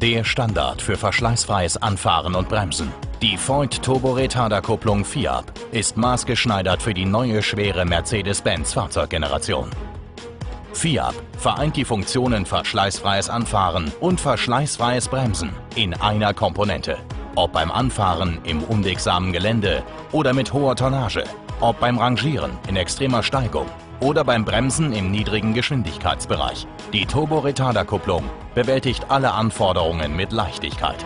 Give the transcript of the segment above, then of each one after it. Der Standard für verschleißfreies Anfahren und Bremsen. Die Voith Turbo-Retarder-Kupplung VIAB ist maßgeschneidert für die neue schwere Mercedes-Benz Fahrzeuggeneration. VIAB vereint die Funktionen verschleißfreies Anfahren und verschleißfreies Bremsen in einer Komponente. Ob beim Anfahren im unwegsamen Gelände oder mit hoher Tonnage, ob beim Rangieren in extremer Steigung oder beim Bremsen im niedrigen Geschwindigkeitsbereich. Die Turbo-Retarder-Kupplung bewältigt alle Anforderungen mit Leichtigkeit.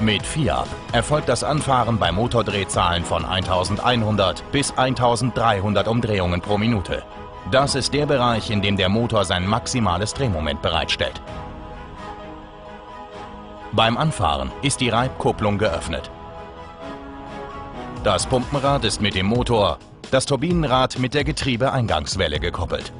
Mit VIAB erfolgt das Anfahren bei Motordrehzahlen von 1100 bis 1300 Umdrehungen pro Minute. Das ist der Bereich, in dem der Motor sein maximales Drehmoment bereitstellt. Beim Anfahren ist die Reibkupplung geöffnet. Das Pumpenrad ist mit dem Motor, das Turbinenrad mit der Getriebeeingangswelle gekoppelt.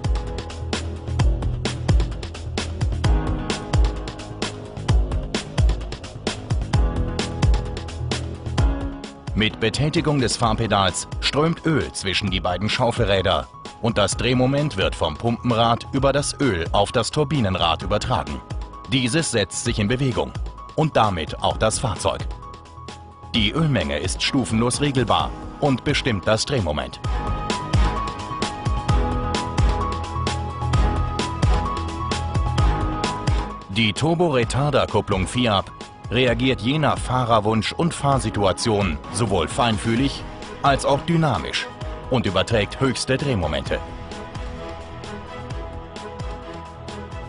Mit Betätigung des Fahrpedals strömt Öl zwischen die beiden Schaufelräder und das Drehmoment wird vom Pumpenrad über das Öl auf das Turbinenrad übertragen. Dieses setzt sich in Bewegung und damit auch das Fahrzeug. Die Ölmenge ist stufenlos regelbar und bestimmt das Drehmoment. Die Turbo-Retarder-Kupplung VIAB reagiert je nach Fahrerwunsch und Fahrsituation sowohl feinfühlig als auch dynamisch und überträgt höchste Drehmomente.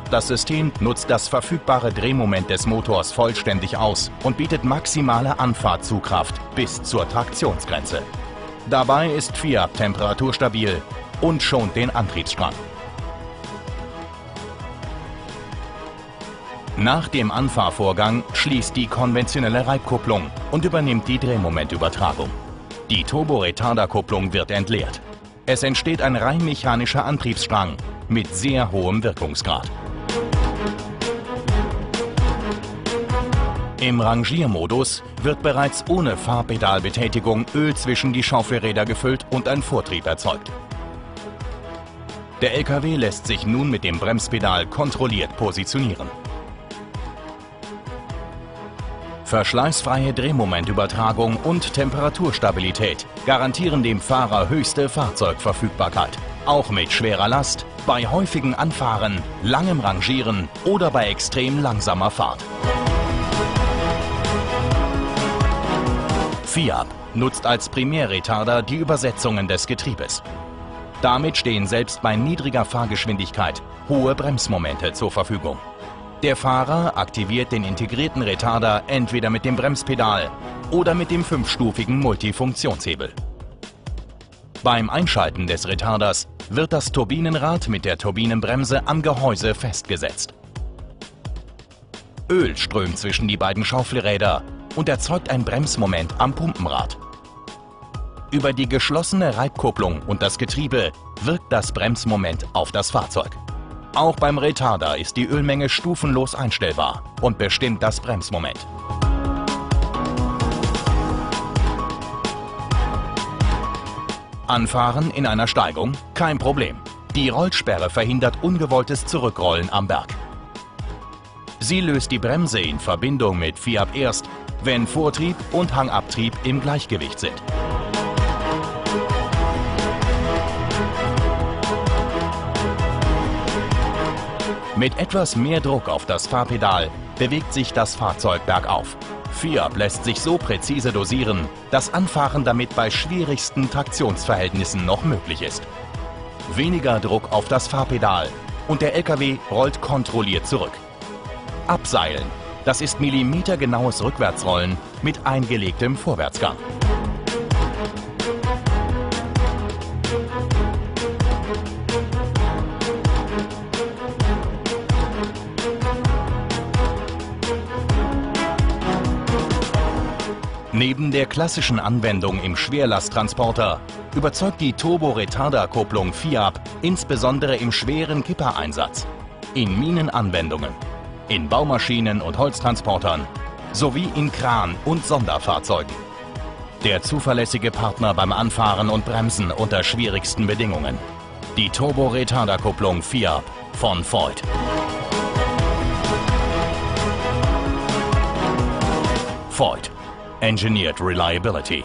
Das System nutzt das verfügbare Drehmoment des Motors vollständig aus und bietet maximale Anfahrzugkraft bis zur Traktionsgrenze. Dabei ist VIAB temperaturstabil und schont den Antriebsstrang. Nach dem Anfahrvorgang schließt die konventionelle Reibkupplung und übernimmt die Drehmomentübertragung. Die Turbo-Retarder-Kupplung wird entleert. Es entsteht ein rein mechanischer Antriebsstrang mit sehr hohem Wirkungsgrad. Im Rangiermodus wird bereits ohne Fahrpedalbetätigung Öl zwischen die Schaufelräder gefüllt und ein Vortrieb erzeugt. Der LKW lässt sich nun mit dem Bremspedal kontrolliert positionieren. Verschleißfreie Drehmomentübertragung und Temperaturstabilität garantieren dem Fahrer höchste Fahrzeugverfügbarkeit. Auch mit schwerer Last, bei häufigen Anfahren, langem Rangieren oder bei extrem langsamer Fahrt. VIAB nutzt als Primärretarder die Übersetzungen des Getriebes. Damit stehen selbst bei niedriger Fahrgeschwindigkeit hohe Bremsmomente zur Verfügung. Der Fahrer aktiviert den integrierten Retarder entweder mit dem Bremspedal oder mit dem fünfstufigen Multifunktionshebel. Beim Einschalten des Retarders wird das Turbinenrad mit der Turbinenbremse am Gehäuse festgesetzt. Öl strömt zwischen die beiden Schaufelräder und erzeugt ein Bremsmoment am Pumpenrad. Über die geschlossene Reibkupplung und das Getriebe wirkt das Bremsmoment auf das Fahrzeug. Auch beim Retarder ist die Ölmenge stufenlos einstellbar und bestimmt das Bremsmoment. Anfahren in einer Steigung? Kein Problem. Die Rollsperre verhindert ungewolltes Zurückrollen am Berg. Sie löst die Bremse in Verbindung mit VIAB erst, wenn Vortrieb und Hangabtrieb im Gleichgewicht sind. Mit etwas mehr Druck auf das Fahrpedal bewegt sich das Fahrzeug bergauf. VIAB lässt sich so präzise dosieren, dass Anfahren damit bei schwierigsten Traktionsverhältnissen noch möglich ist. Weniger Druck auf das Fahrpedal und der LKW rollt kontrolliert zurück. Abseilen, das ist millimetergenaues Rückwärtsrollen mit eingelegtem Vorwärtsgang. Neben der klassischen Anwendung im Schwerlasttransporter überzeugt die Turbo-Retarder-Kupplung VIAB insbesondere im schweren Kippereinsatz, in Minenanwendungen, in Baumaschinen und Holztransportern sowie in Kran- und Sonderfahrzeugen. Der zuverlässige Partner beim Anfahren und Bremsen unter schwierigsten Bedingungen. Die Turbo-Retarder-Kupplung VIAB von Voith. Voith. Engineered Reliability.